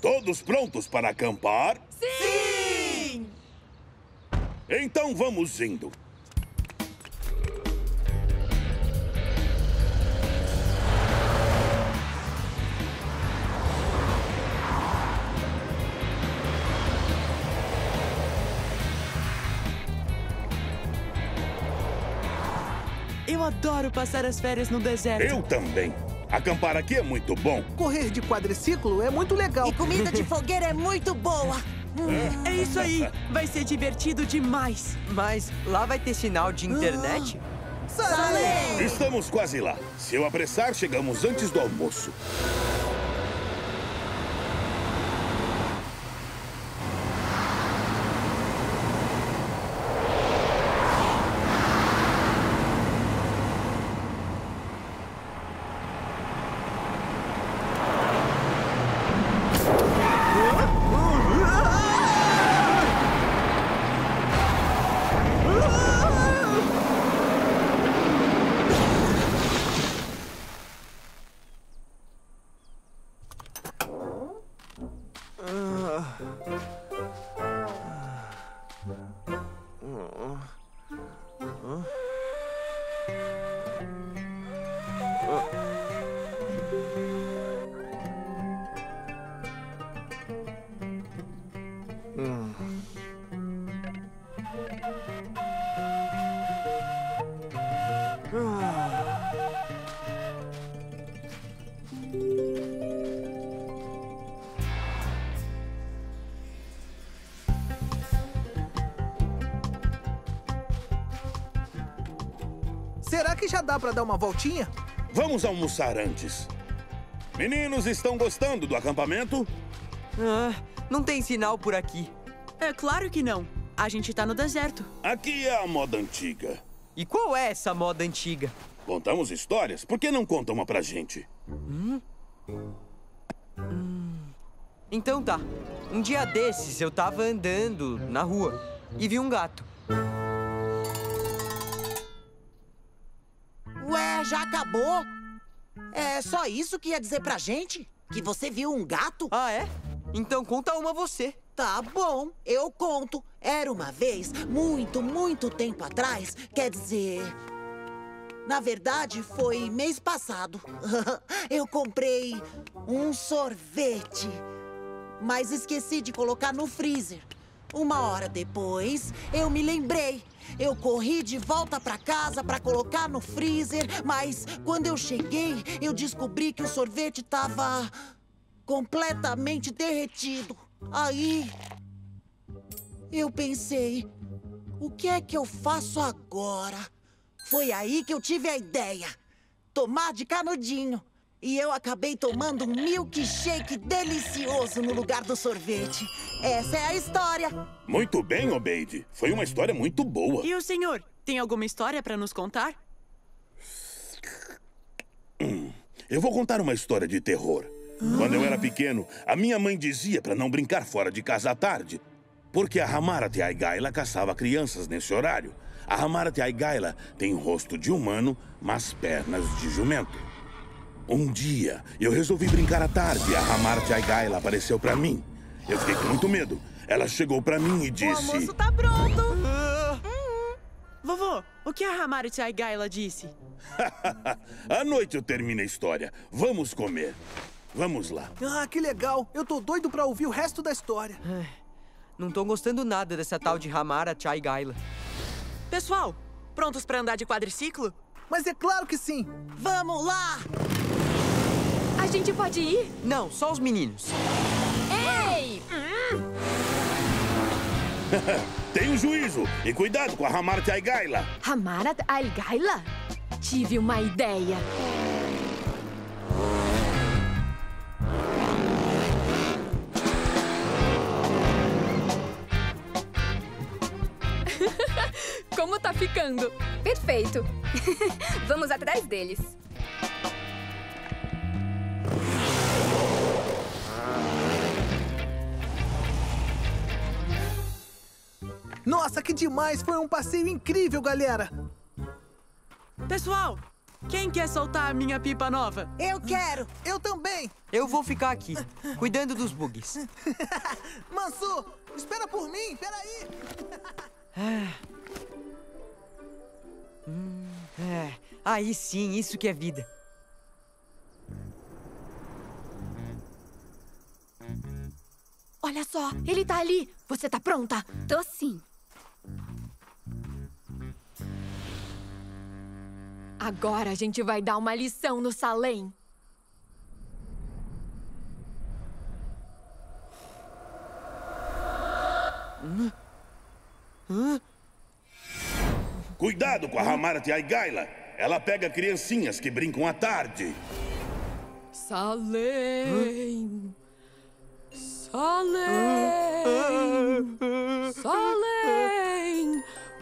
Todos prontos para acampar? Sim! Então vamos indo. Eu adoro passar as férias no deserto. Eu também. Acampar aqui é muito bom. Correr de quadriciclo é muito legal. E comida de fogueira é muito boa. É isso aí. Vai ser divertido demais. Mas lá vai ter sinal de internet? Salem! Estamos quase lá. Se eu apressar, chegamos antes do almoço. Será que já dá pra dar uma voltinha? Vamos almoçar antes. Meninos, estão gostando do acampamento? Ah, não tem sinal por aqui. É claro que não. A gente tá no deserto. Aqui é a moda antiga. E qual é essa moda antiga? Contamos histórias. Por que não conta uma pra gente? Então tá. Um dia desses eu tava andando na rua e vi um gato. Já acabou? É só isso que ia dizer pra gente? Que você viu um gato? Ah, é? Então conta uma você. Tá bom, eu conto. Era uma vez, muito, muito tempo atrás. Quer dizer... Na verdade, foi mês passado. Eu comprei um sorvete, mas esqueci de colocar no freezer. Uma hora depois, eu me lembrei. Eu corri de volta pra casa pra colocar no freezer, mas quando eu cheguei, eu descobri que o sorvete tava completamente derretido. Aí, eu pensei, o que é que eu faço agora? Foi aí que eu tive a ideia, tomar de canudinho. E eu acabei tomando um milkshake delicioso no lugar do sorvete. Essa é a história. Muito bem, Obeide. Foi uma história muito boa. E o senhor, tem alguma história pra nos contar? Eu vou contar uma história de terror. Quando eu era pequeno, a minha mãe dizia pra não brincar fora de casa à tarde, porque a Hamarate Aigaila caçava crianças nesse horário. A Hamarate Aigaila tem rosto de humano, mas pernas de jumento. Um dia, eu resolvi brincar à tarde e a Hamarate Aigaila apareceu pra mim. Eu fiquei com muito medo. Ela chegou pra mim e disse... O almoço tá pronto! Vovô, o que a Hamarate Aigaila disse? À noite eu termino a história. Vamos comer. Vamos lá. Ah, que legal. Eu tô doido pra ouvir o resto da história. Não tô gostando nada dessa tal de Hamarate Aigaila. Pessoal, prontos pra andar de quadriciclo? Mas é claro que sim. Vamos lá! A gente pode ir? Não, só os meninos. Ei! Tenha juízo e cuidado com a Hamarate Aigaila. Hamarate Aigaila? Tive uma ideia. Como tá ficando? Perfeito. Vamos atrás deles. Nossa, que demais! Foi um passeio incrível, galera! Pessoal, Quem quer soltar a minha pipa nova? Eu quero! Eu também! Eu vou ficar aqui, cuidando dos bugs. Mansur, espera por mim! Peraí! Aí sim, isso que é vida. Olha só, ele tá ali! Você tá pronta? Tô sim! Agora a gente vai dar uma lição no Salem. Cuidado com a Hamartia Aigaila. Ela pega criancinhas que brincam à tarde. Salem. Salem. Salem.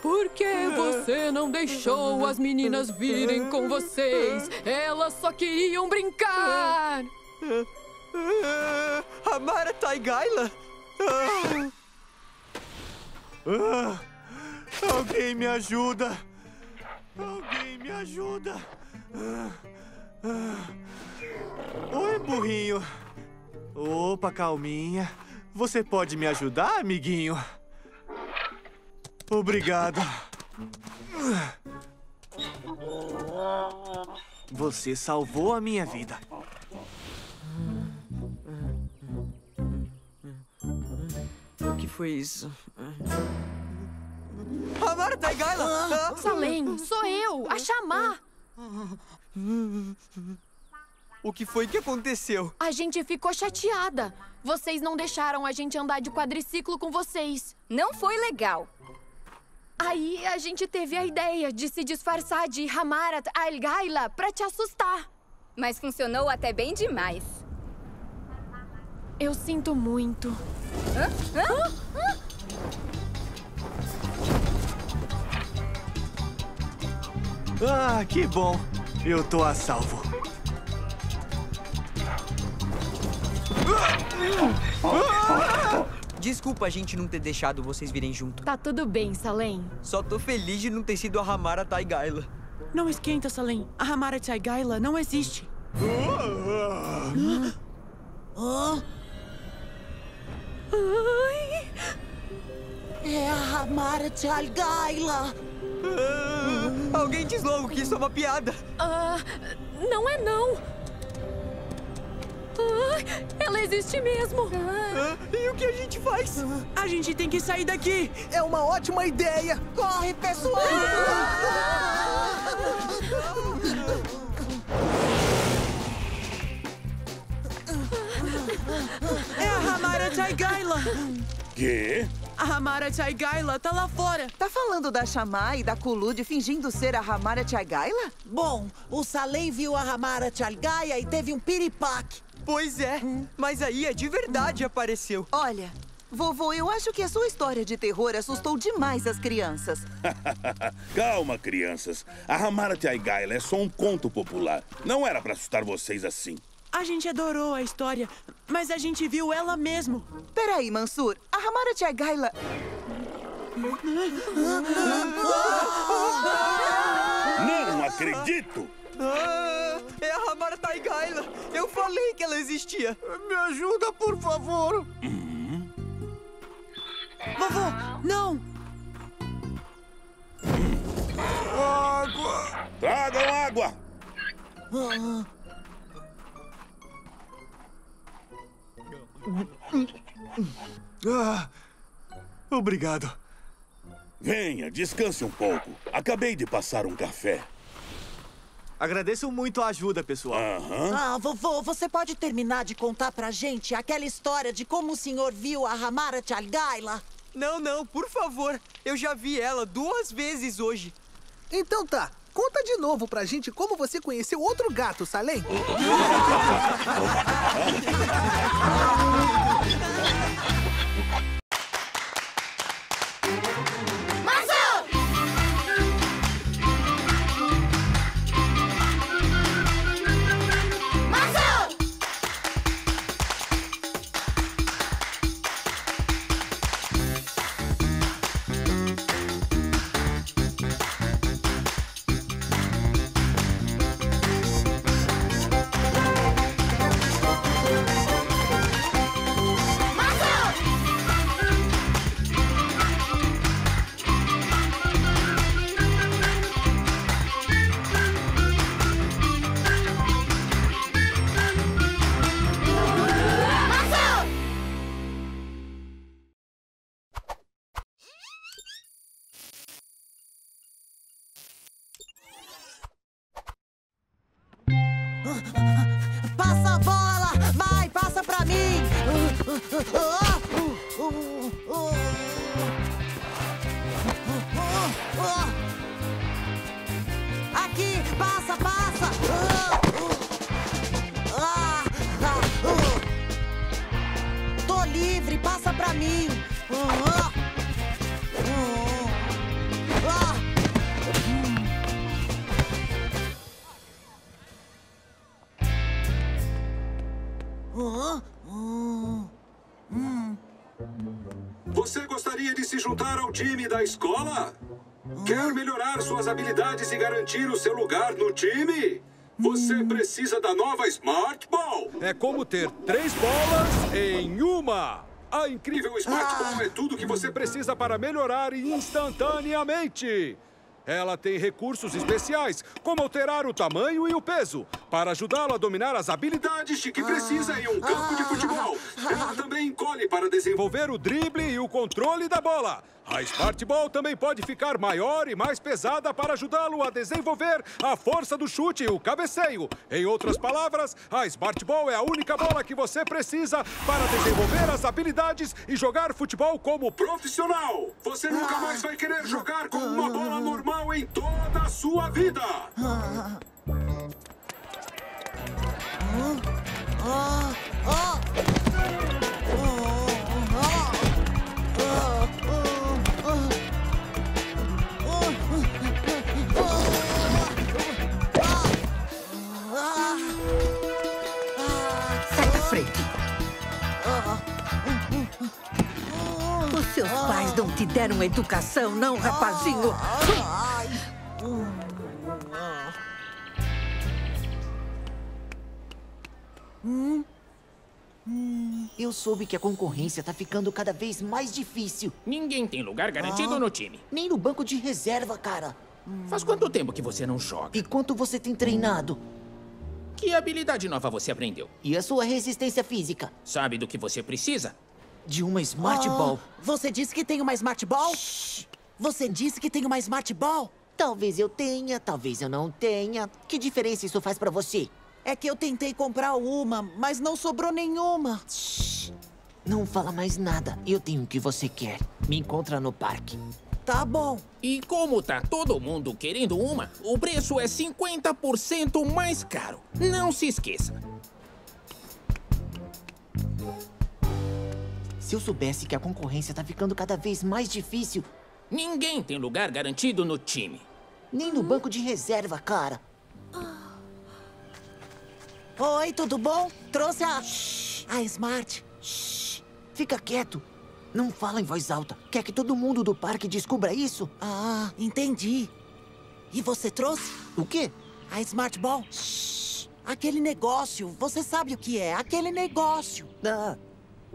Por que você não deixou as meninas virem com vocês? Elas só queriam brincar! Hamartia Aigaila? Alguém me ajuda! Alguém me ajuda! Oi, burrinho! Opa, calminha! Você pode me ajudar, amiguinho? Obrigado. Você salvou a minha vida. O que foi isso? Hamartia Aigaila! Salem, sou eu, a chamar. O que foi que aconteceu? A gente ficou chateada. Vocês não deixaram a gente andar de quadriciclo com vocês. Não foi legal. Aí, a gente teve a ideia de se disfarçar de Hamartia Aigaila pra te assustar. Mas funcionou até bem demais. Eu sinto muito. Ah, que bom. Eu tô a salvo. Desculpa a gente não ter deixado vocês virem junto. Tá tudo bem, Salem. Só tô feliz de não ter sido a Hamartia Aigaila. Não esquenta, Salem. A Hamartia Aigaila não existe. É a Hamartia Aigaila. Alguém diz logo que isso é uma piada. Não é não. Ela existe mesmo! E o que a gente faz? A gente tem que sair daqui! É uma ótima ideia! Corre, pessoal! É a Hamartia Aigaila! Quê? A Hamartia Aigaila tá lá fora. Tá falando da Xamá e da Kulud fingindo ser a Hamartia Aigaila? Bom, o Salem viu a Hamartia Aigaila e teve um piripaque. Pois é, mas aí é de verdade apareceu. Olha, vovô, eu acho que a sua história de terror assustou demais as crianças. Calma, crianças. A Hamartia Aigaila é só um conto popular. Não era pra assustar vocês assim. A gente adorou a história, mas a gente viu ela mesmo. Peraí, Mansur. A Hamartia Aigaila... Não acredito! É a Hamartia Aigaila! Eu falei que ela existia! Me ajuda, por favor! Vovô, não! Água! Tragam água! Obrigado. Venha, descanse um pouco. Acabei de passar um café. Agradeço muito a ajuda, pessoal. Vovô, você pode terminar de contar pra gente aquela história de como o senhor viu a Hamartia Aigaila? Não, por favor. Eu já vi ela 2 vezes hoje. Então tá. Conta de novo pra gente como você conheceu outro gato, Salem. Aqui, passa, passa. Tô livre, passa pra mim. Você gostaria de se juntar ao time da escola? Quer melhorar suas habilidades e garantir o seu lugar no time? Você precisa da nova Smart Ball. É como ter 3 bolas em uma. A incrível Smart Ball é tudo que você precisa para melhorar instantaneamente. Ela tem recursos especiais, como alterar o tamanho e o peso, para ajudá-lo a dominar as habilidades de que precisa em um campo de futebol. Ela também encolhe para desenvolver o drible e o controle da bola. A Smart Ball também pode ficar maior e mais pesada para ajudá-lo a desenvolver a força do chute e o cabeceio. Em outras palavras, a Smart Ball é a única bola que você precisa para desenvolver as habilidades e jogar futebol como profissional. Você nunca mais vai querer jogar com uma bola normal em toda a sua vida. Sai da frente. Os seus pais não te deram educação, não, rapazinho? Eu soube que a concorrência tá ficando cada vez mais difícil. Ninguém tem lugar garantido no time. Nem no banco de reserva, cara. Faz quanto tempo que você não joga? E quanto você tem treinado? Que habilidade nova você aprendeu? E a sua resistência física? Sabe do que você precisa? De uma Smart Ball. Você disse que tem uma Smart Ball? Shhh. Você disse que tem uma Smart Ball? Talvez eu tenha, talvez eu não tenha. Que diferença isso faz pra você? É que eu tentei comprar uma, mas não sobrou nenhuma. Shhh. Não fala mais nada. Eu tenho o que você quer. Me encontra no parque. Tá bom. E como tá todo mundo querendo uma, o preço é 50% mais caro. Não se esqueça. Se eu soubesse que a concorrência tá ficando cada vez mais difícil... Ninguém tem lugar garantido no time. Nem no banco de reserva, cara. Oi, tudo bom? Trouxe a... Shhh, a Smart. Shhh, fica quieto. Não fala em voz alta. Quer que todo mundo do parque descubra isso? Ah, entendi. E você trouxe? O quê? A Smart Ball. Shhh, aquele negócio. Você sabe o que é. Aquele negócio. Ah,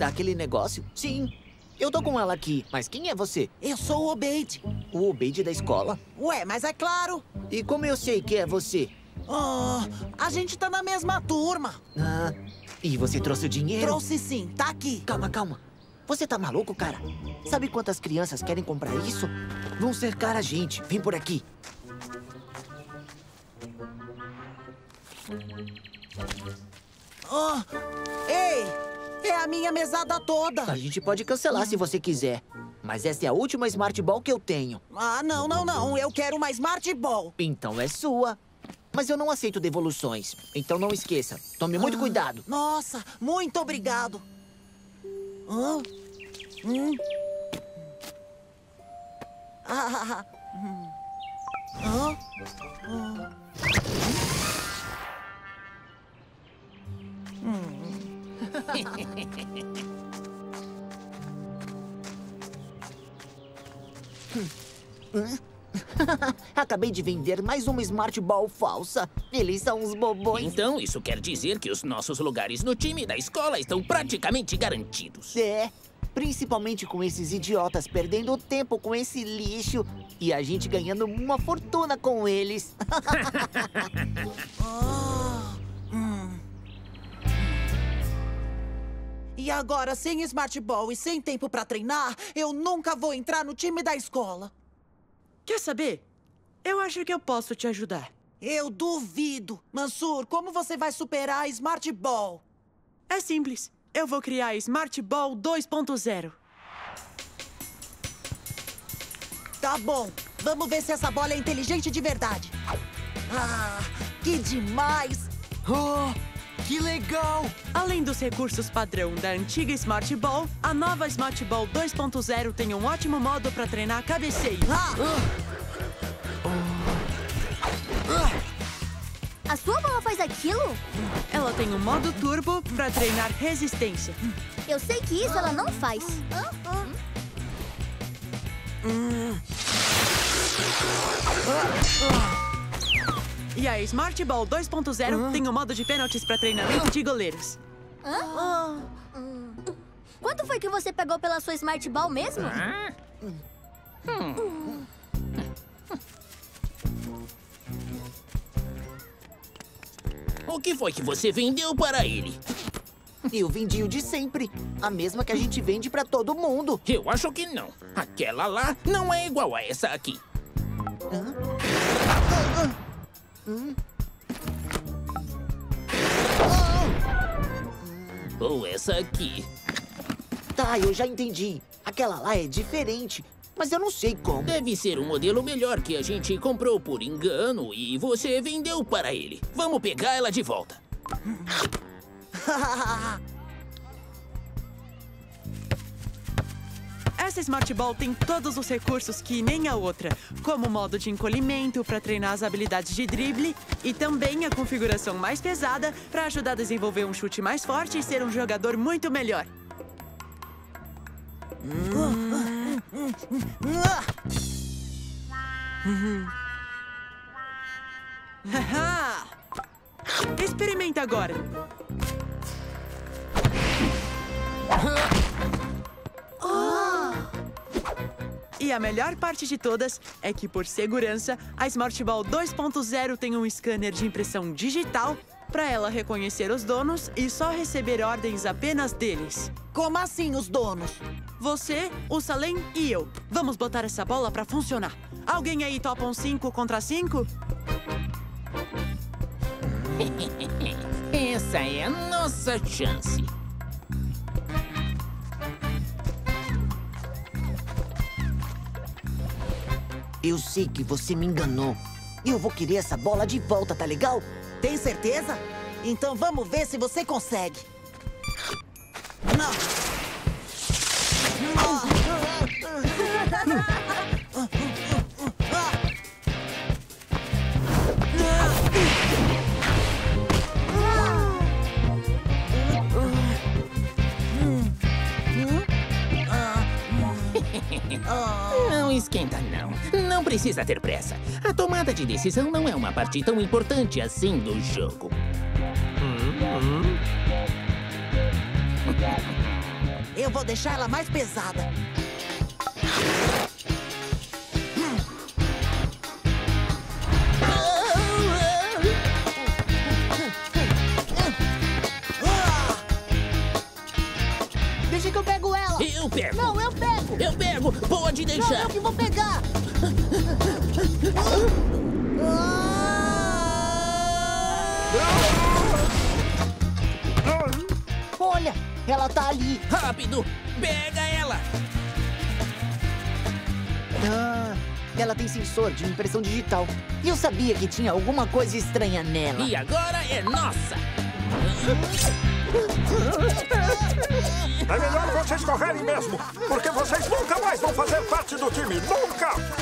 aquele negócio? Sim. Eu tô com ela aqui. Mas quem é você? Eu sou o Obeid. O Obeid da escola? Ué, mas é claro. E como eu sei que é você? A gente tá na mesma turma. Ah, e você trouxe o dinheiro? Trouxe sim, tá aqui. Calma, calma. Você tá maluco, cara? Sabe quantas crianças querem comprar isso? Vão cercar a gente. Vem por aqui. Ei, é a minha mesada toda. A gente pode cancelar se você quiser. Mas essa é a última Smart Ball que eu tenho. Ah, não, não, não. Eu quero uma Smart Ball. Então é sua. Mas eu não aceito devoluções, então não esqueça. Tome muito cuidado. Nossa, muito obrigado. Acabei de vender mais uma Smart Ball falsa. Eles são uns bobões. Então isso quer dizer que os nossos lugares no time da escola estão praticamente garantidos. É, principalmente com esses idiotas perdendo tempo com esse lixo e a gente ganhando uma fortuna com eles. E agora, sem Smart Ball e sem tempo pra treinar, eu nunca vou entrar no time da escola. Quer saber? Eu acho que eu posso te ajudar. Eu duvido. Mansur, como você vai superar a Smart Ball? É simples. Eu vou criar Smart Ball 2.0. Tá bom. Vamos ver se essa bola é inteligente de verdade. Ah, que demais! Oh, que legal! Além dos recursos padrão da antiga Smart Ball, a nova Smart Ball 2.0 tem um ótimo modo para treinar cabeceio. A sua bola faz aquilo? Ela tem um modo turbo para treinar resistência. Eu sei que isso ela não faz. E a Smart Ball 2.0 tem um modo de pênaltis para treinamento de goleiros. Quanto foi que você pegou pela sua Smart Ball mesmo? O que foi que você vendeu para ele? Eu vendi o de sempre. A mesma que a gente vende para todo mundo. Eu acho que não. Aquela lá não é igual a essa aqui. Ou essa aqui. Tá, eu já entendi. Aquela lá é diferente. Mas eu não sei como. Deve ser um modelo melhor que a gente comprou por engano e você vendeu para ele. Vamos pegar ela de volta. Essa Smart Ball tem todos os recursos que nem a outra, como o modo de encolhimento para treinar as habilidades de drible e também a configuração mais pesada para ajudar a desenvolver um chute mais forte e ser um jogador muito melhor. Experimenta agora. E a melhor parte de todas é que, por segurança, a Smart Ball 2.0 tem um scanner de impressão digital para ela reconhecer os donos e só receber ordens apenas deles. Como assim os donos? Você, o Salem e eu. Vamos botar essa bola pra funcionar. Alguém aí topa um 5 contra 5? Essa é a nossa chance. Eu sei que você me enganou. Eu vou querer essa bola de volta, tá legal? Tem certeza? Então vamos ver se você consegue. Não esquenta, não. Não precisa ter pressa. A tomada de decisão não é uma parte tão importante assim do jogo. Eu vou deixar ela mais pesada. Deixa que eu pego ela. Eu pego. Não, eu pego. Eu pego. Pode deixar. Não, eu que vou pegar. Olha, ela tá ali. Rápido, pega ela. Ela tem sensor de impressão digital. E eu sabia que tinha alguma coisa estranha nela. E agora é nossa. É melhor vocês correrem mesmo, porque vocês nunca mais vão fazer parte do time. Nunca!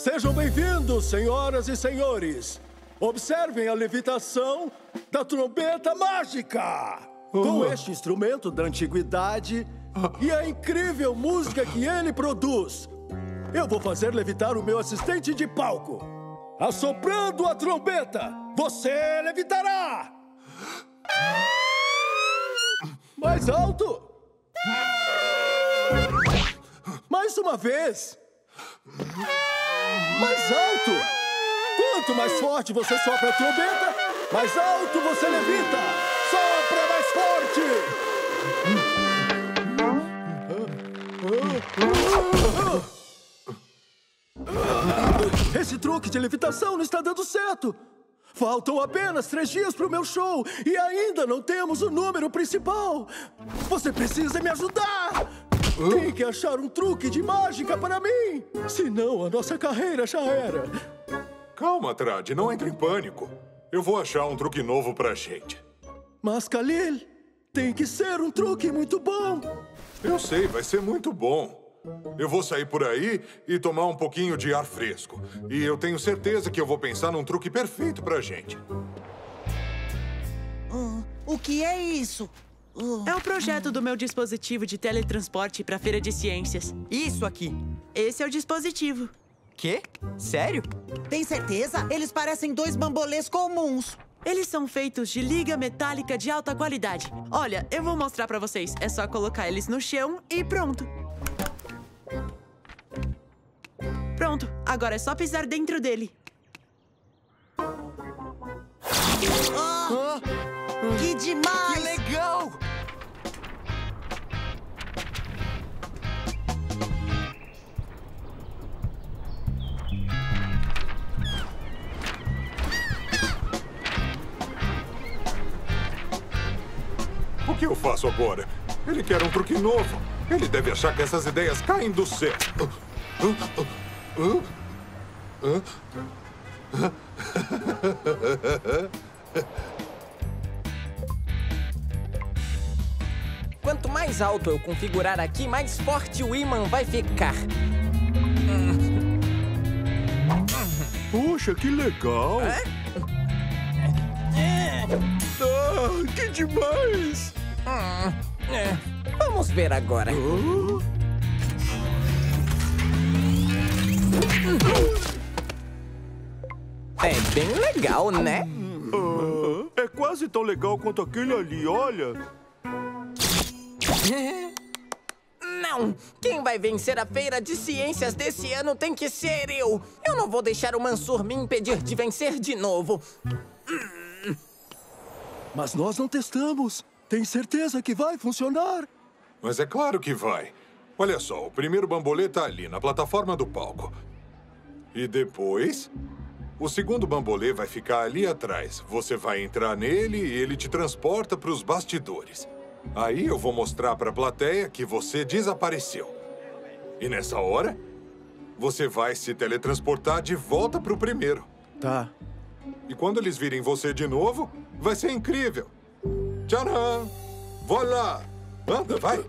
Sejam bem-vindos, senhoras e senhores. Observem a levitação da trombeta mágica. Com este instrumento da antiguidade e a incrível música que ele produz, eu vou fazer levitar o meu assistente de palco. Assoprando a trombeta, você levitará! Mais alto! Mais uma vez! Mais alto! Quanto mais forte você sopra a trombeta, mais alto você levita! Sopra mais forte! Esse truque de levitação não está dando certo! Faltam apenas 3 dias para o meu show e ainda não temos o número principal! Você precisa me ajudar! Tem que achar um truque de mágica para mim! Senão a nossa carreira já era! Calma, Trad, não entre em pânico. Eu vou achar um truque novo pra gente. Mas, Khalil, tem que ser um truque muito bom! Eu sei, vai ser muito bom. Eu vou sair por aí e tomar um pouquinho de ar fresco. E eu tenho certeza que eu vou pensar num truque perfeito pra gente. O que é isso? É um projeto do meu dispositivo de teletransporte para a Feira de Ciências. Isso aqui. Esse é o dispositivo. Quê? Sério? Tem certeza? Eles parecem 2 bambolês comuns. Eles são feitos de liga metálica de alta qualidade. Olha, eu vou mostrar para vocês. É só colocar eles no chão e pronto. Pronto, agora é só pisar dentro dele. Que demais! Que legal! O que eu faço agora? Ele quer um truque novo. Ele deve achar que essas ideias caem do céu. Quanto mais alto eu configurar aqui, mais forte o ímã vai ficar. Poxa, que legal! Que demais! Vamos ver agora. É bem legal, né? É quase tão legal quanto aquele ali, olha. Não! Quem vai vencer a Feira de Ciências desse ano tem que ser eu! Eu não vou deixar o Mansur me impedir de vencer de novo! Mas nós não testamos! Tem certeza que vai funcionar? Mas é claro que vai! Olha só, o primeiro bambolê tá ali, na plataforma do palco. E depois... O segundo bambolê vai ficar ali atrás. Você vai entrar nele e ele te transporta para os bastidores. Aí eu vou mostrar para a plateia que você desapareceu. E nessa hora, você vai se teletransportar de volta pro primeiro. Tá. E quando eles virem você de novo, vai ser incrível. Tcharam! Voilà! Anda, vai!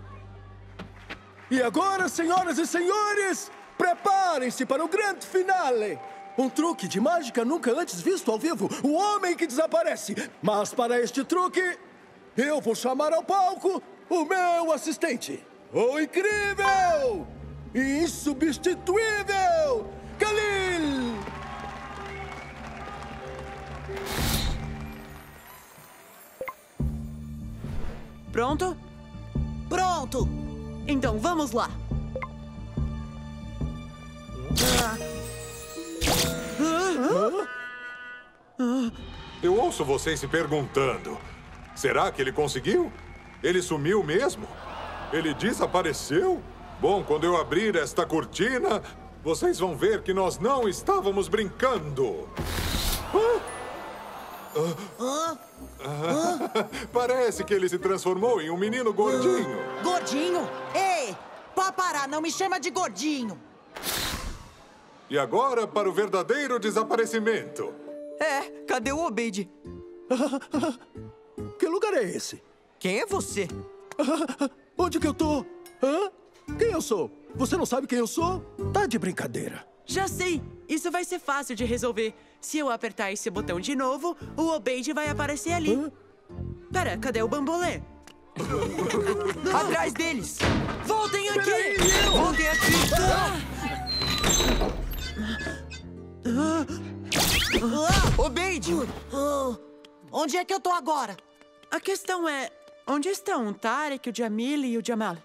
E agora, senhoras e senhores, preparem-se para o grande finale! Um truque de mágica nunca antes visto ao vivo, o homem que desaparece. Mas para este truque... eu vou chamar ao palco o meu assistente, o incrível e insubstituível Khalil! Pronto? Pronto! Então vamos lá! Eu ouço vocês se perguntando... será que ele conseguiu? Ele sumiu mesmo? Ele desapareceu? Bom, quando eu abrir esta cortina, vocês vão ver que nós não estávamos brincando. Parece que ele se transformou em um menino gordinho. Gordinho? Ei, pode parar, não me chama de gordinho. E agora para o verdadeiro desaparecimento. Cadê o Obeid? Que lugar é esse? Quem é você? Onde que eu tô? Quem eu sou? Você não sabe quem eu sou? Tá de brincadeira. Já sei! Isso vai ser fácil de resolver. Se eu apertar esse botão de novo, o Obeid vai aparecer ali. Pera, cadê o bambolê? Atrás deles! Voltem aqui! Peraí, voltem aqui! Obeid! Onde é que eu tô agora? A questão é... onde estão o Tarek, o Jamil e o Jamal?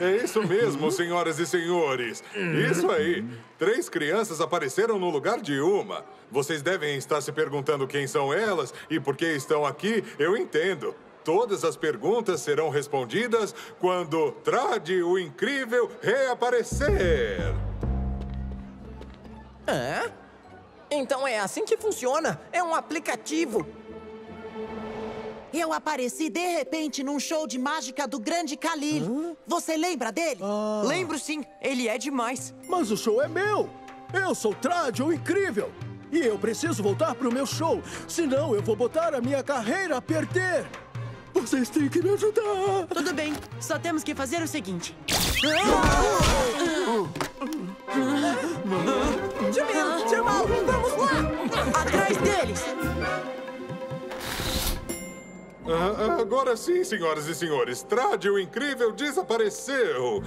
É isso mesmo, senhoras e senhores. Isso aí. 3 crianças apareceram no lugar de uma. Vocês devem estar se perguntando quem são elas e por que estão aqui. Eu entendo. Todas as perguntas serão respondidas quando Trade o Incrível reaparecer. É? Então é assim que funciona. É um aplicativo. Eu apareci, de repente, num show de mágica do Grande Khalil. Você lembra dele? Lembro sim, ele é demais. Mas o show é meu! Eu sou Trade, o Incrível! E eu preciso voltar pro meu show, senão eu vou botar a minha carreira a perder! Vocês têm que me ajudar! Tudo bem, só temos que fazer o seguinte... Jamil, Jamal, vamos lá! Atrás deles! Agora sim, senhoras e senhores. Trade, o Incrível, desapareceu.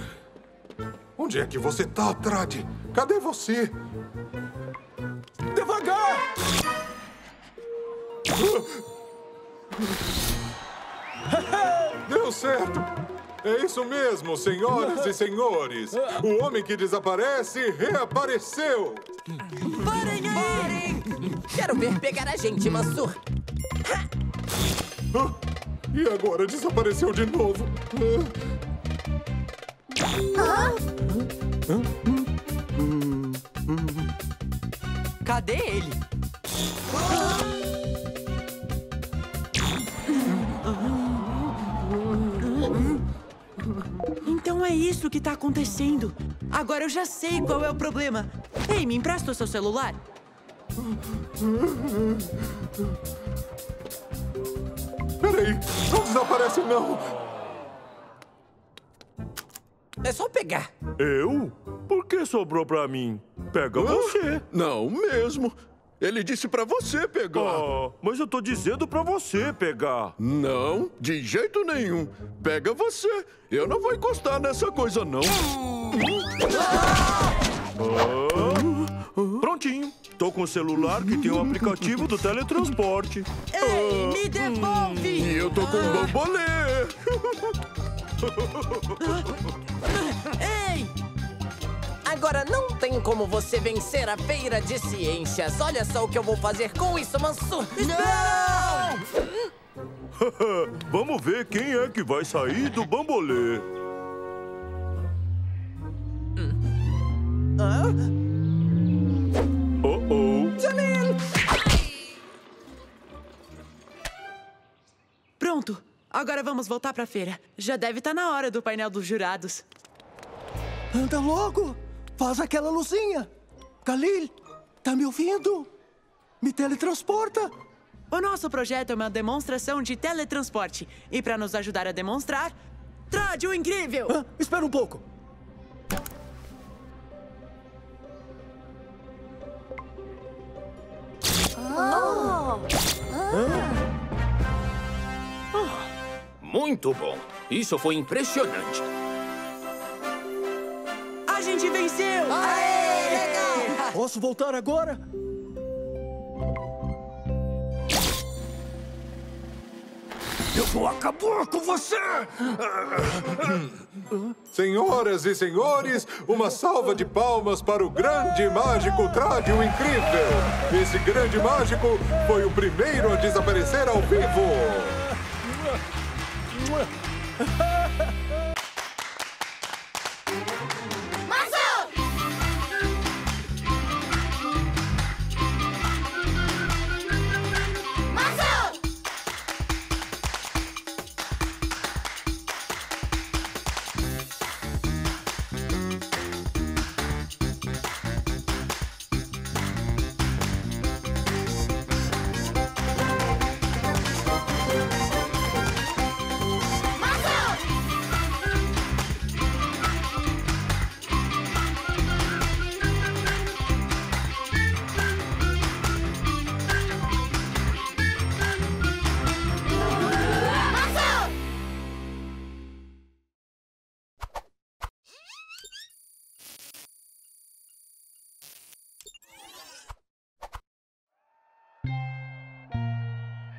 Onde é que você tá, Trade? Cadê você? Devagar! Deu certo. É isso mesmo, senhoras e senhores. O homem que desaparece reapareceu. Parem aí! Parem! Quero ver pegar a gente, Mansur. E agora desapareceu de novo. Cadê ele? Então é isso que tá acontecendo. Agora eu já sei qual é o problema. Ei, me empresta o seu celular? Peraí, não desaparece não! É só pegar. Eu? Por que sobrou pra mim? Pega você. Não mesmo. Ele disse pra você pegar. Mas eu tô dizendo pra você pegar. Não, de jeito nenhum. Pega você. Eu não vou encostar nessa coisa não. Prontinho. Tô com o celular que tem o aplicativo do teletransporte. Ei, me devolve! E eu tô com o bambolê! Ei! Agora não tem como você vencer a feira de ciências. Olha só o que eu vou fazer com isso, Mansur! Não! Vamos ver quem é que vai sair do bambolê. Pronto, agora vamos voltar pra feira. Já deve estar na hora do painel dos jurados. Anda logo, faz aquela luzinha. Khalil, tá me ouvindo? Me teletransporta. O nosso projeto é uma demonstração de teletransporte. E pra nos ajudar a demonstrar, Trade o Incrível! Espera um pouco. Muito bom. Isso foi impressionante. A gente venceu! Aê! Legal! Posso voltar agora? Eu vou acabar com você! Senhoras e senhores, uma salva de palmas para o grande mágico Trade o Incrível! Esse grande mágico foi o primeiro a desaparecer ao vivo!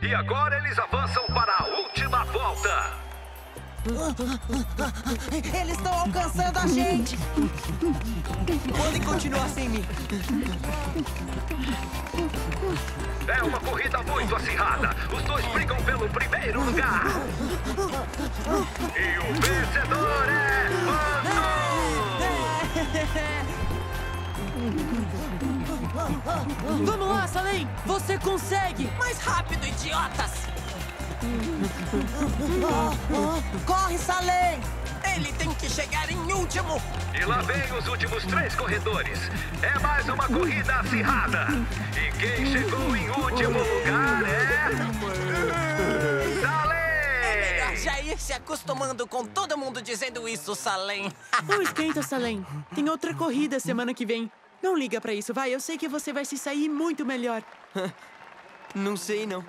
E agora eles avançam para a última volta. Eles estão alcançando a gente. Podem continuar sem mim. É uma corrida muito acirrada. Os dois brigam pelo primeiro lugar. E o vencedor é Mano! Vamos lá, Salim! Você consegue! Mais rápido, idiotas! Corre, Salim! Ele tem que chegar em último! E lá vem os últimos três corredores. É mais uma corrida acirrada. E quem chegou em último lugar é... Salim! É melhor já ir se acostumando com todo mundo dizendo isso, Salim. Não esquenta, Salim. Tem outra corrida semana que vem. Não liga pra isso, vai. Eu sei que você vai se sair muito melhor. Não sei, não.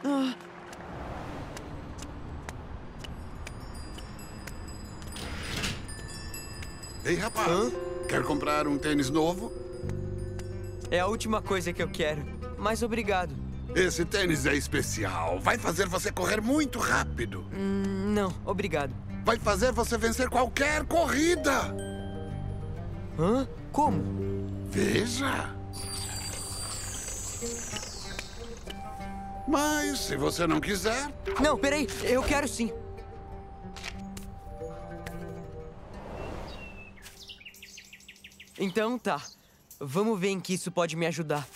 Ei, rapaz, quer comprar um tênis novo? É a última coisa que eu quero, mas obrigado. Esse tênis é especial, vai fazer você correr muito rápido. Não, obrigado. Vai fazer você vencer qualquer corrida. Hã? Como? Veja. Mas se você não quiser... Não, peraí, eu quero sim. Então tá, vamos ver em que isso pode me ajudar.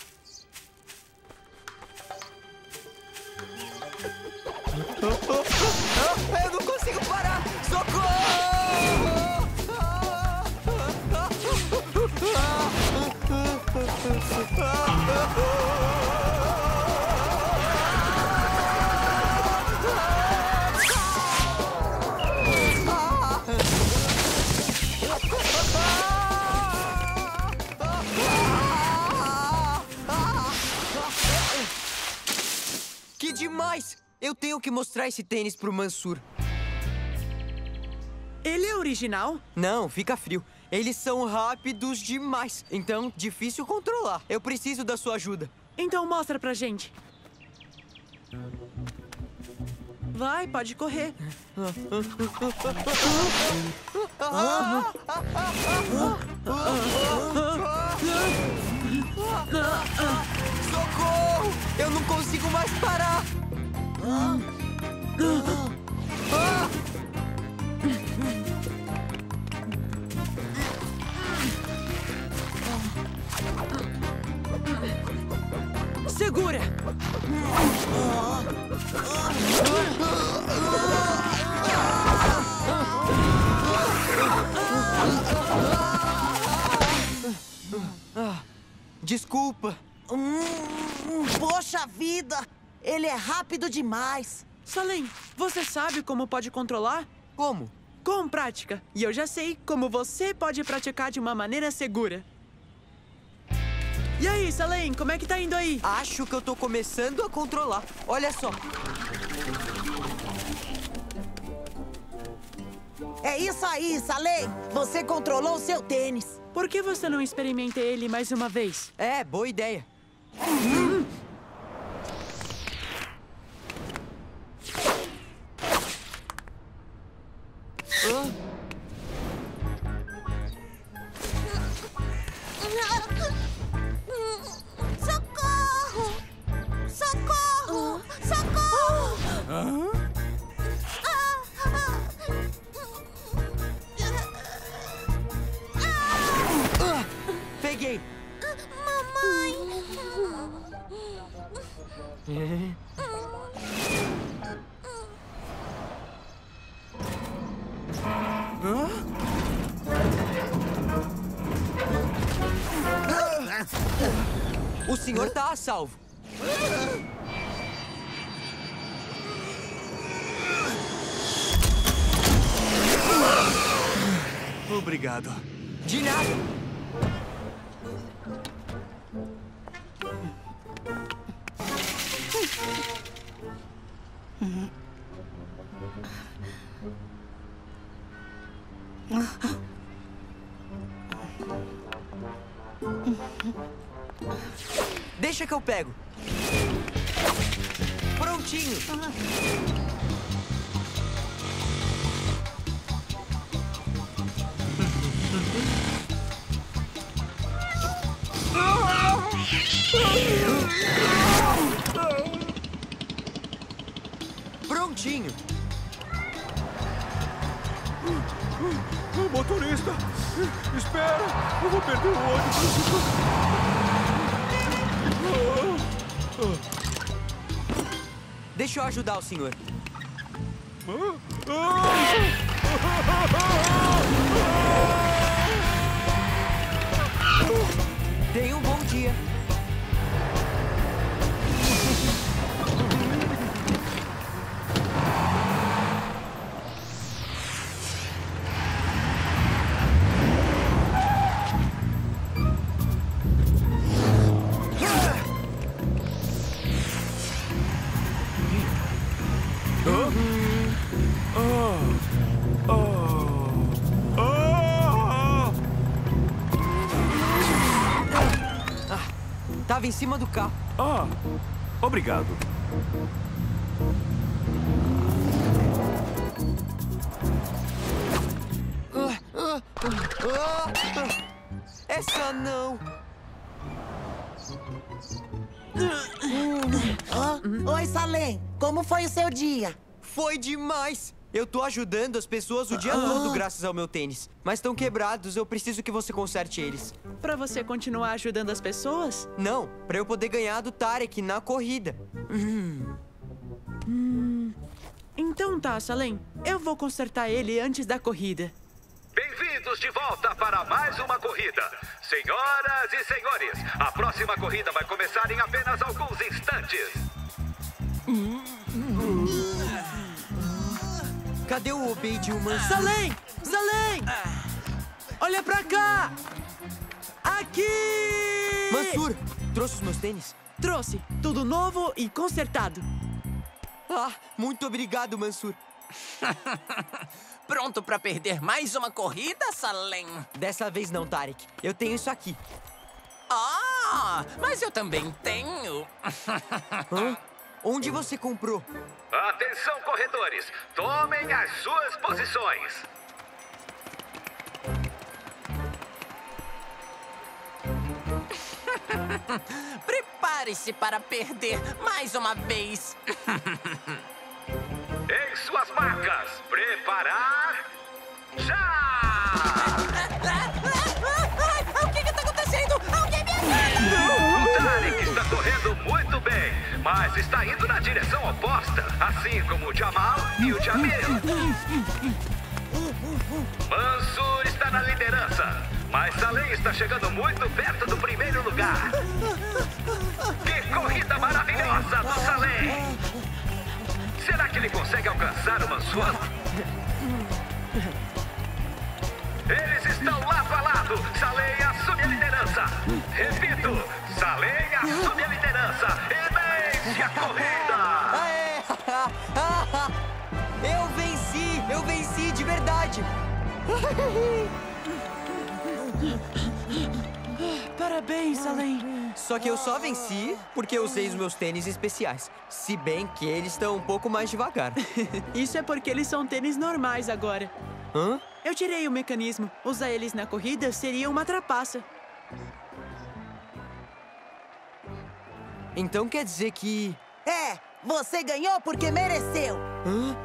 Eu não consigo parar! Socorro! Demais! Eu tenho que mostrar esse tênis pro Mansur. Ele é original? Não, fica frio. Eles são rápidos demais, então difícil controlar. Eu preciso da sua ajuda. Então mostra pra gente. Vai, pode correr. Socorro! Eu não consigo mais parar! Segura! Desculpa! Poxa vida! Ele é rápido demais! Salim, você sabe como pode controlar? Como? Com prática. E eu já sei como você pode praticar de uma maneira segura. E aí, Salim, como é que tá indo aí? Acho que eu tô começando a controlar. Olha só. É isso aí, Salim! Você controlou o seu tênis. Por que você não experimenta ele mais uma vez? É, boa ideia. Socorro! Socorro! Socorro! Peguei! Mamãe! O senhor tá a salvo. Obrigado. De nada. Deixa que eu pego. Pronto. prontinho. Prontinho. Motorista, espera, eu vou perder o ônibus. Deixa eu ajudar o senhor. Tenha um bom dia. Estava em cima do carro. Ah, obrigado. Essa não. Oi, Salem. Como foi o seu dia? Foi demais. Eu tô ajudando as pessoas o dia todo graças ao meu tênis. Mas estão quebrados, eu preciso que você conserte eles. Pra você continuar ajudando as pessoas? Não, pra eu poder ganhar do Tarek na corrida. Então tá, Salem. Eu vou consertar ele antes da corrida. Bem-vindos de volta para mais uma corrida. Senhoras e senhores, a próxima corrida vai começar em apenas alguns instantes. Cadê o Obeid humano? Salem! Salem! Olha pra cá! Aqui! Mansur, trouxe os meus tênis? Trouxe. Tudo novo e consertado. Ah, muito obrigado, Mansur. Pronto pra perder mais uma corrida, Salem? Dessa vez não, Tarek. Eu tenho isso aqui. Ah, mas eu também tenho. Hã? Onde você comprou? Atenção, corredores! Tomem as suas posições! Prepare-se para perder mais uma vez! Em suas marcas! Preparar... já! Mas está indo na direção oposta, assim como o Jamal e o Jamil. Mansur está na liderança, mas Salem está chegando muito perto do primeiro lugar. Que corrida maravilhosa do Salem! Será que ele consegue alcançar o Mansur? Eles estão lado a lado. Salem assume a liderança. Repito, Salem assume a liderança. E a corrida! Eu venci de verdade! Parabéns, Salem! Só que eu só venci porque usei os meus tênis especiais. Se bem que eles estão um pouco mais devagar. Isso é porque eles são tênis normais agora. Hã? Eu tirei o mecanismo. Usar eles na corrida seria uma trapaça. Então quer dizer que... É, você ganhou porque mereceu. Hã?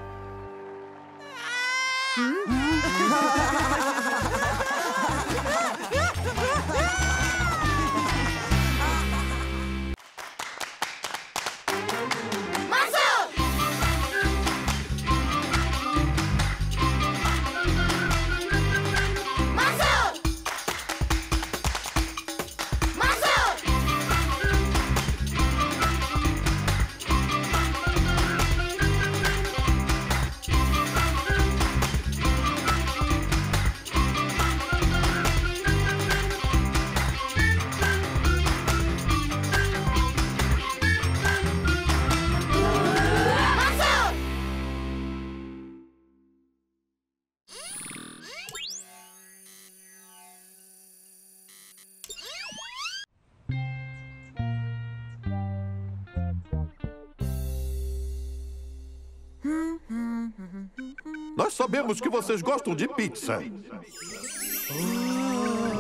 Nós sabemos que vocês gostam de pizza.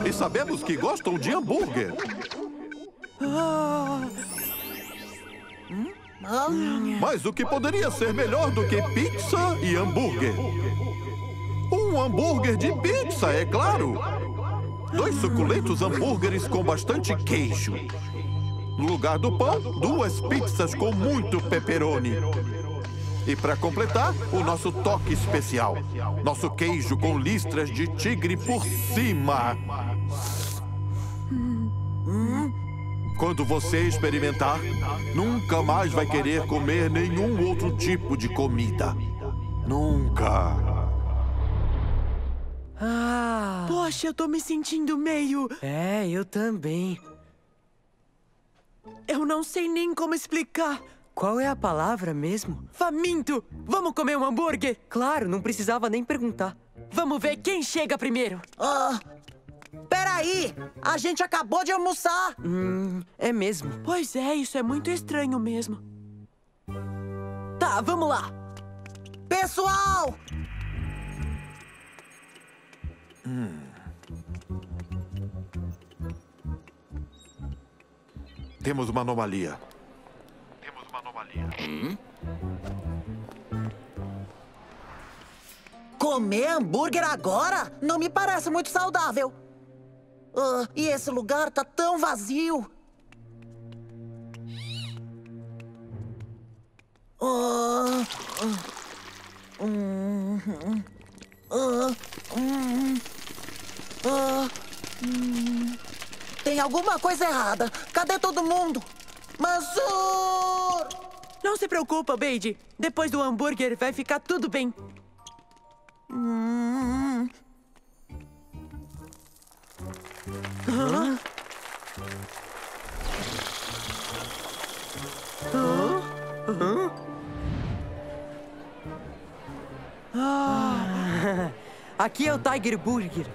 E sabemos que gostam de hambúrguer. Mas o que poderia ser melhor do que pizza e hambúrguer? Um hambúrguer de pizza, é claro! Dois suculentos hambúrgueres com bastante queijo. No lugar do pão, duas pizzas com muito pepperoni. E para completar, o nosso toque especial. Nosso queijo com listras de tigre por cima. Quando você experimentar, nunca mais vai querer comer nenhum outro tipo de comida. Nunca. Poxa, eu tô me sentindo meio... É, eu também. Eu não sei nem como explicar. Qual é a palavra mesmo? Faminto! Vamos comer um hambúrguer? Claro, não precisava nem perguntar. Vamos ver quem chega primeiro. Peraí! A gente acabou de almoçar! É mesmo. Pois é, isso é muito estranho mesmo. Tá, vamos lá! Pessoal! Temos uma anomalia. Comer hambúrguer agora? Não me parece muito saudável. E esse lugar tá tão vazio. Tem alguma coisa errada. Cadê todo mundo? Mansur! Não se preocupa, Beide. Depois do hambúrguer vai ficar tudo bem. Aqui é o Tiger Burger.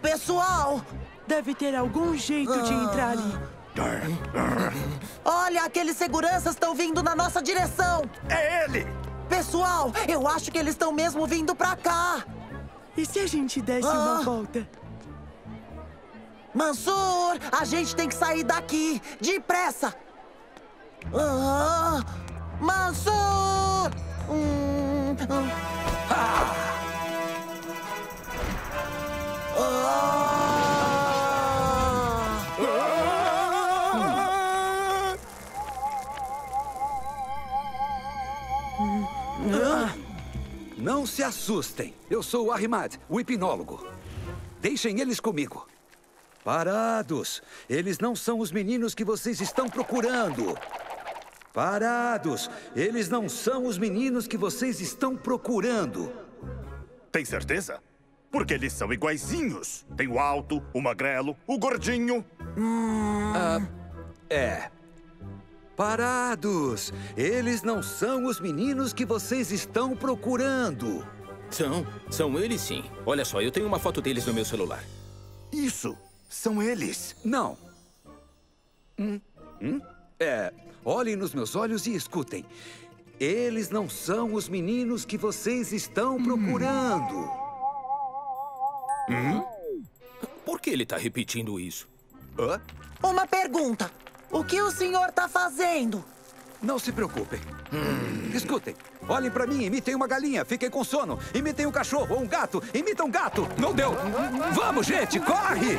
Pessoal! Deve ter algum jeito de entrar ali. Olha, aqueles seguranças estão vindo na nossa direção! É ele! Pessoal, eu acho que eles estão mesmo vindo pra cá! E se a gente desse uma volta? Mansur, a gente tem que sair daqui! Depressa! Mansur! Não se assustem. Eu sou o Ahmad, o hipnólogo. Deixem eles comigo. Parados. Eles não são os meninos que vocês estão procurando. Parados. Eles não são os meninos que vocês estão procurando. Tem certeza? Porque eles são iguaizinhos. Tem o alto, o magrelo, o gordinho. É. Parados! Eles não são os meninos que vocês estão procurando. São eles sim. Olha só, eu tenho uma foto deles no meu celular. Isso, são eles. Não. Olhem nos meus olhos e escutem. Eles não são os meninos que vocês estão procurando. Por que ele tá repetindo isso? Uma pergunta. O que o senhor tá fazendo? Não se preocupem. Escutem. Olhem pra mim, imitem uma galinha, fiquem com sono. Imitem um cachorro ou um gato, imitem um gato. Não deu. Vamos, gente, corre!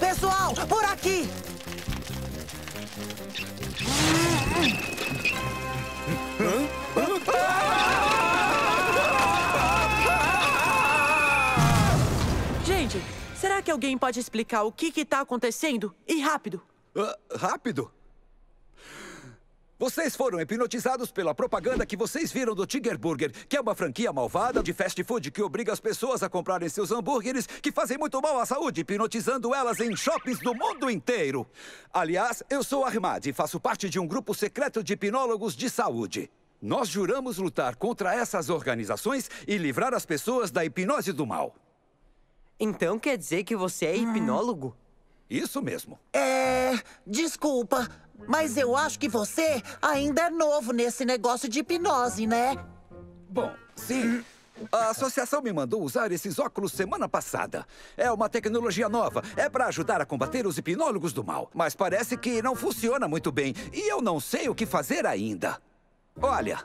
Pessoal, por aqui! Será que alguém pode explicar o que está acontecendo? E rápido. Rápido? Vocês foram hipnotizados pela propaganda que vocês viram do Tiger Burger, que é uma franquia malvada de fast food que obriga as pessoas a comprarem seus hambúrgueres que fazem muito mal à saúde, hipnotizando elas em shoppings do mundo inteiro. Aliás, eu sou Ahmad e faço parte de um grupo secreto de hipnólogos de saúde. Nós juramos lutar contra essas organizações e livrar as pessoas da hipnose do mal. Então quer dizer que você é hipnólogo? Isso mesmo. Desculpa, mas eu acho que você ainda é novo nesse negócio de hipnose, né? Bom, sim. A associação me mandou usar esses óculos semana passada. É uma tecnologia nova, é para ajudar a combater os hipnólogos do mal. Mas parece que não funciona muito bem e eu não sei o que fazer ainda. Olha.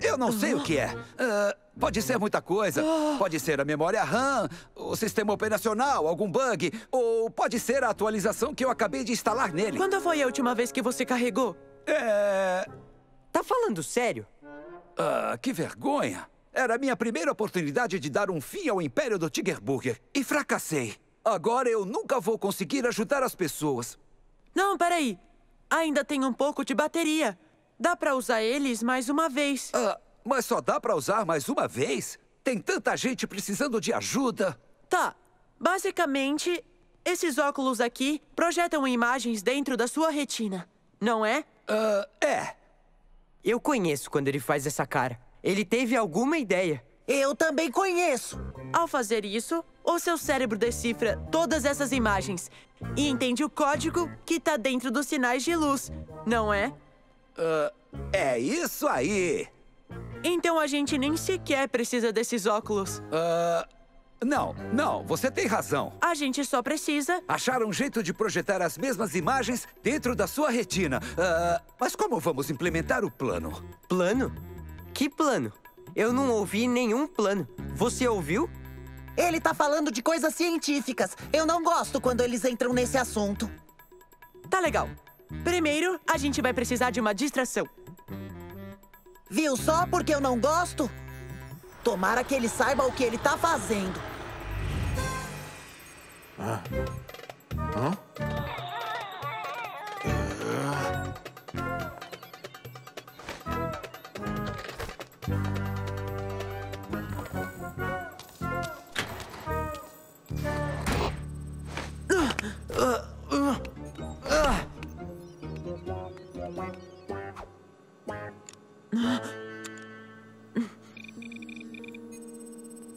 Eu não sei o que é. Pode ser muita coisa. Pode ser a memória RAM, o sistema operacional, algum bug. Ou pode ser a atualização que eu acabei de instalar nele. Quando foi a última vez que você carregou? Tá falando sério? Ah, que vergonha. Era a minha primeira oportunidade de dar um fim ao império do Tiger Burger. E fracassei. Agora eu nunca vou conseguir ajudar as pessoas. Não, peraí. Ainda tem um pouco de bateria. Dá pra usar eles mais uma vez. Ah, mas só dá pra usar mais uma vez? Tem tanta gente precisando de ajuda. Tá. Basicamente, esses óculos aqui projetam imagens dentro da sua retina. Não é? Eu conheço quando ele faz essa cara. Ele teve alguma ideia. Eu também conheço. Ao fazer isso, o seu cérebro decifra todas essas imagens e entende o código que tá dentro dos sinais de luz, não é? É isso aí. Então a gente nem sequer precisa desses óculos. Não, você tem razão. A gente só precisa... achar um jeito de projetar as mesmas imagens dentro da sua retina. Mas como vamos implementar o plano? Plano? Que plano? Eu não ouvi nenhum plano. Você ouviu? Ele tá falando de coisas científicas. Eu não gosto quando eles entram nesse assunto. Tá legal. Primeiro, a gente vai precisar de uma distração. Viu só porque eu não gosto? Tomara que ele saiba o que ele tá fazendo.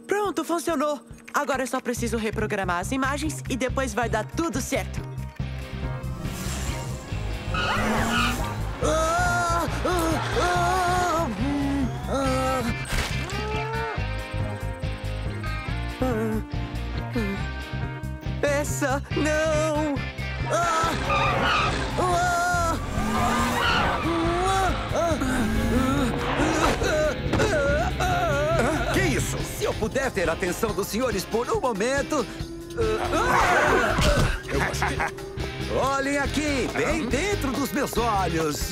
Pronto, funcionou. Agora eu só preciso reprogramar as imagens e depois vai dar tudo certo. Peça, não! Se eu puder ter a atenção dos senhores por um momento... Olhem aqui, bem dentro dos meus olhos.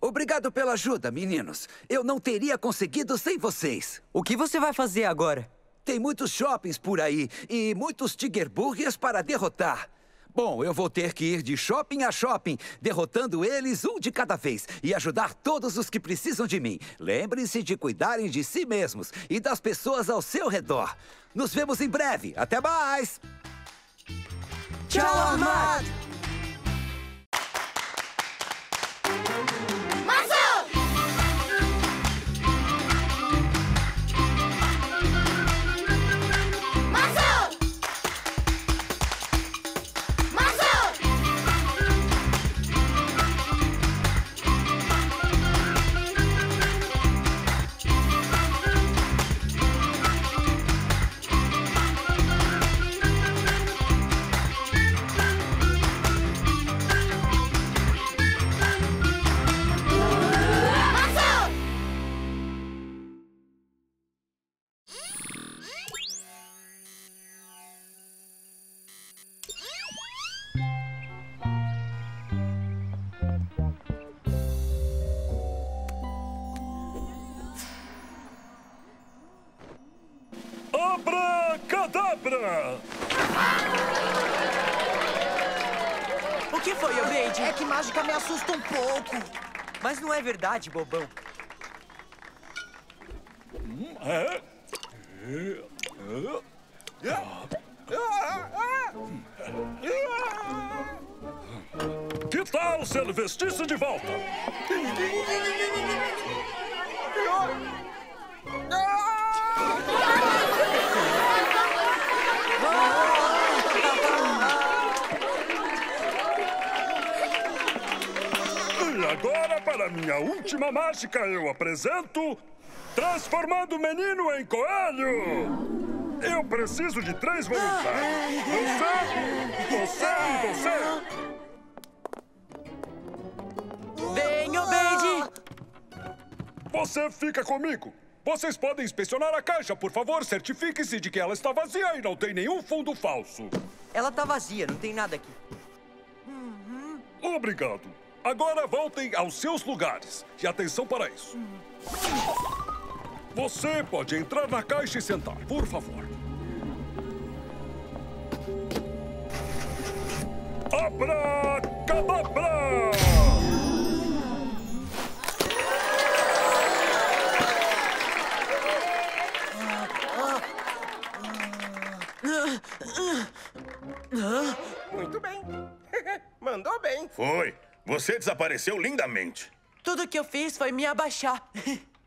Obrigado pela ajuda, meninos. Eu não teria conseguido sem vocês. O que você vai fazer agora? Tem muitos shoppings por aí e muitos Tiger Burgers para derrotar. Bom, eu vou ter que ir de shopping a shopping, derrotando eles um de cada vez e ajudar todos os que precisam de mim. Lembrem-se de cuidarem de si mesmos e das pessoas ao seu redor. Nos vemos em breve. Até mais! Tchau, Ahmad! O que foi, Obeide? É que mágica me assusta um pouco. Mas não é verdade, bobão. Que tal se ele vestisse de volta? Agora, para minha última mágica, eu apresento... Transformando o menino em coelho! Eu preciso de 3 voluntários. Você e você! Vem, Obeide! Você fica comigo. Vocês podem inspecionar a caixa. Por favor, certifique-se de que ela está vazia e não tem nenhum fundo falso. Ela está vazia, não tem nada aqui. Obrigado. Agora voltem aos seus lugares. E atenção para isso. Você pode entrar na caixa e sentar, por favor. Abracadabra! Muito bem. Mandou bem. Foi. Você desapareceu lindamente. Tudo que eu fiz foi me abaixar.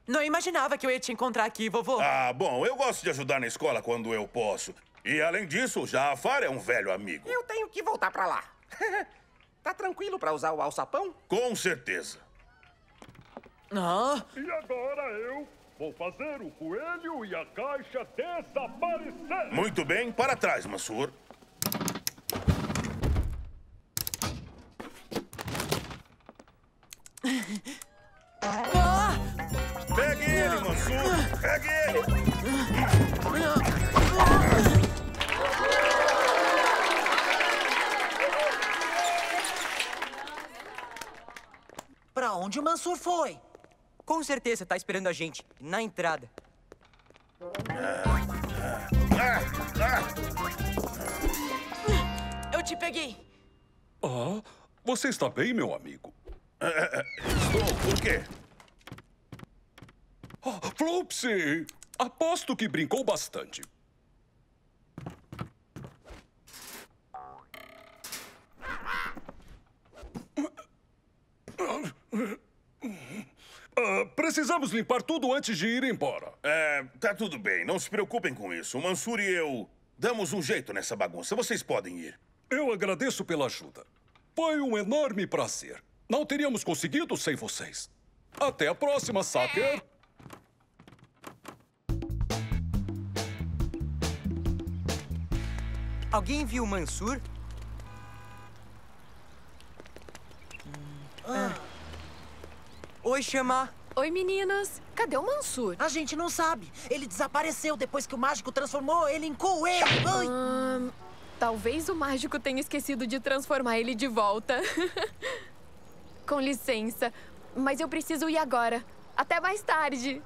Não imaginava que eu ia te encontrar aqui, vovô. Ah, bom, eu gosto de ajudar na escola quando eu posso. E, além disso, Jaafar é um velho amigo. Eu tenho que voltar pra lá. Tá tranquilo pra usar o alçapão? Com certeza. E agora eu vou fazer o coelho e a caixa desaparecer. Muito bem, para trás, Mansur. Pegue ele, Mansur! Pegue ele! Pra onde o Mansur foi? Com certeza tá esperando a gente, na entrada. Eu te peguei! Ah, você está bem, meu amigo? Estou, por quê? Oh, Flopsy! Aposto que brincou bastante. Precisamos limpar tudo antes de ir embora. Tá tudo bem, não se preocupem com isso. O Mansur e eu damos um jeito nessa bagunça. Vocês podem ir. Eu agradeço pela ajuda. Foi um enorme prazer. Não teríamos conseguido sem vocês. Até a próxima, Sacker! Alguém viu o Mansur? Oi, Chama. Oi, meninas. Cadê o Mansur? A gente não sabe. Ele desapareceu depois que o mágico transformou ele em coelho. Talvez o mágico tenha esquecido de transformar ele de volta. Com licença, mas eu preciso ir agora. Até mais tarde.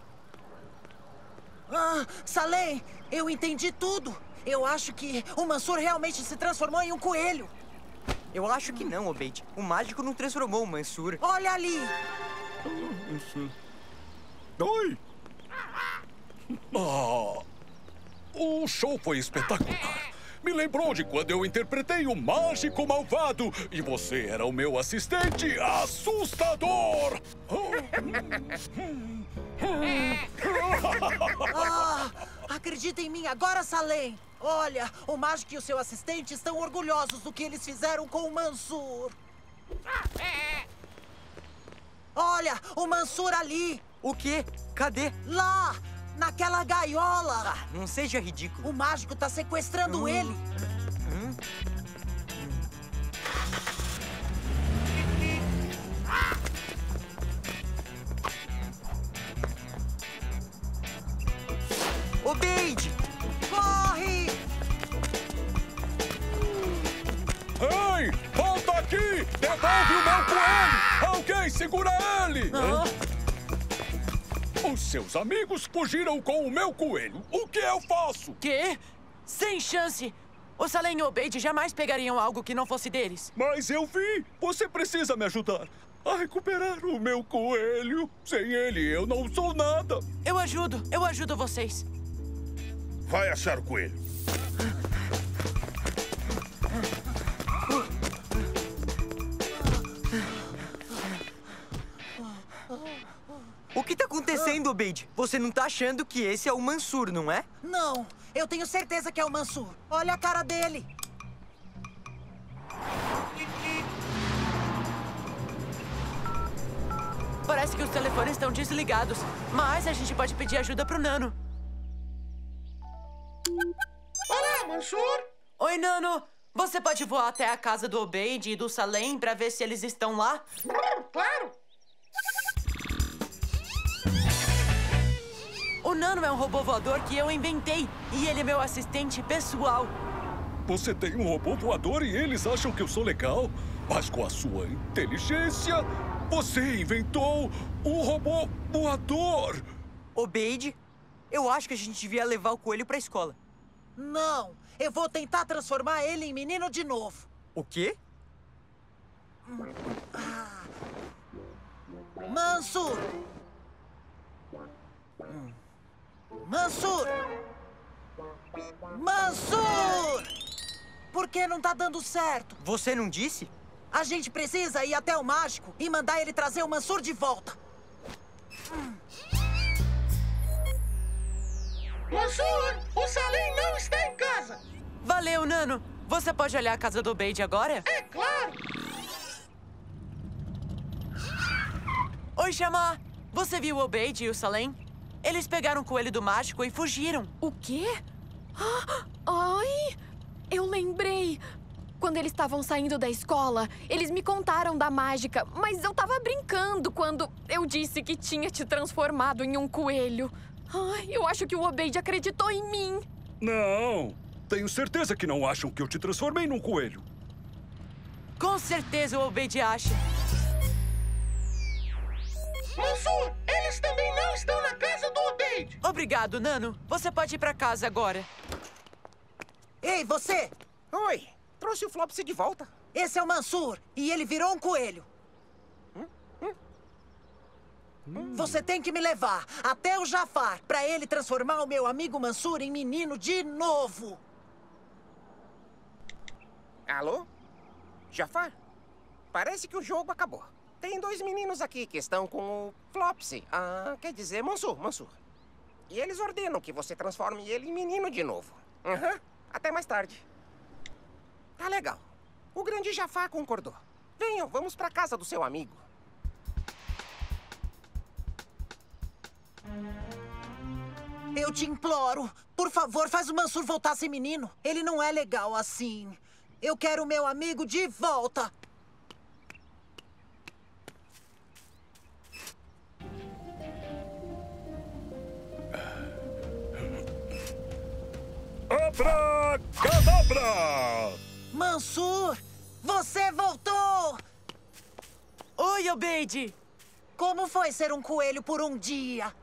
Salem, eu entendi tudo. Eu acho que o Mansur realmente se transformou em um coelho. Eu acho que não, Obeid. O mágico não transformou o Mansur. Olha ali! Oi! Ah, o show foi espetacular. Me lembrou de quando eu interpretei o Mágico Malvado e você era o meu assistente assustador! Ah, acredita em mim agora, Salem! Olha, o Mágico e o seu assistente estão orgulhosos do que eles fizeram com o Mansur. Olha, o Mansur ali! O quê? Cadê? Lá! Naquela gaiola! Ah, não seja ridículo. O mágico tá sequestrando ele. Obeid! Corre! Ei! Volta aqui! Devolve o meu coelho! Alguém segura ele! Os seus amigos fugiram com o meu coelho. O que eu faço? Quê? Sem chance! O Salem e o Obeid jamais pegariam algo que não fosse deles. Mas eu vi! Você precisa me ajudar a recuperar o meu coelho. Sem ele, eu não sou nada. Eu ajudo vocês. Vai achar o coelho. O que tá acontecendo, Obeid? Você não tá achando que esse é o Mansur, não é? Não, eu tenho certeza que é o Mansur. Olha a cara dele. Parece que os telefones estão desligados, mas a gente pode pedir ajuda pro Nano. Olá, Mansur! Oi, Nano! Você pode voar até a casa do Obeid e do Salem pra ver se eles estão lá? Claro! O Nano é um robô voador que eu inventei, e ele é meu assistente pessoal. Você tem um robô voador e eles acham que eu sou legal? Mas com a sua inteligência, você inventou um robô voador! Obeid, eu acho que a gente devia levar o coelho pra escola. Não, eu vou tentar transformar ele em menino de novo. O quê? Mansur! Mansur! Mansur! Por que não tá dando certo? Você não disse? A gente precisa ir até o mágico e mandar ele trazer o Mansur de volta. Mansur! O Salem não está em casa! Valeu, Nano! Você pode olhar a casa do Obeid agora? É claro! Oi, Xamã! Você viu o Obeid e o Salem? Eles pegaram o coelho do mágico e fugiram. O quê? Ai! Eu lembrei! Quando eles estavam saindo da escola, eles me contaram da mágica, mas eu tava brincando quando eu disse que tinha te transformado em um coelho. Ai, eu acho que o Obeid acreditou em mim. Não! Tenho certeza que não acham que eu te transformei num coelho. Com certeza o Obeid acha. Mansur, eles também não estão na casa do Obeid! Obrigado, Nano. Você pode ir pra casa agora. Ei, você! Oi! Trouxe o Flopsy de volta. Esse é o Mansur, e ele virou um coelho. Você tem que me levar até o Jafar, pra ele transformar o meu amigo Mansur em menino de novo. Alô? Jafar? Parece que o jogo acabou. Tem dois meninos aqui que estão com o Flopsy. Ah, quer dizer, Mansur. E eles ordenam que você transforme ele em menino de novo. Até mais tarde. Tá legal. O grande Jafar concordou. Venham, vamos pra casa do seu amigo. Eu te imploro. Por favor, faz o Mansur voltar a ser menino. Ele não é legal assim. Eu quero o meu amigo de volta. Abracadabra! Mansur, você voltou! Oi, Obeid! Como foi ser um coelho por um dia?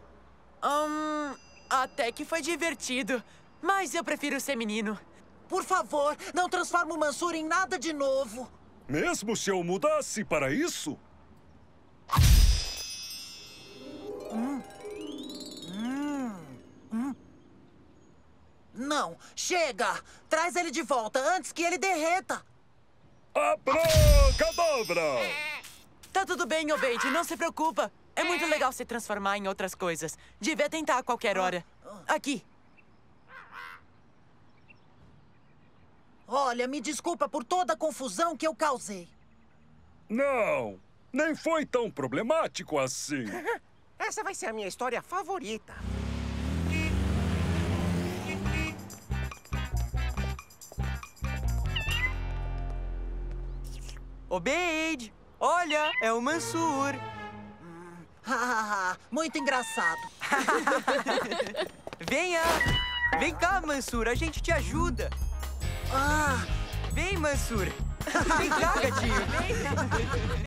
Até que foi divertido, mas eu prefiro ser menino. Por favor, não transforma o Mansur em nada de novo. Mesmo se eu mudasse para isso? Não, chega! Traz ele de volta antes que ele derreta! Abracadabra! Tá tudo bem, Obade, não se preocupa. É muito legal se transformar em outras coisas. Devia tentar a qualquer hora. Aqui. Olha, me desculpa por toda a confusão que eu causei. Não, nem foi tão problemático assim. Essa vai ser a minha história favorita. Obade, olha, é o Mansur. Muito engraçado. Venha! Vem cá, Mansur, a gente te ajuda. Vem, Mansur. Vem cá, gatinho. Vem.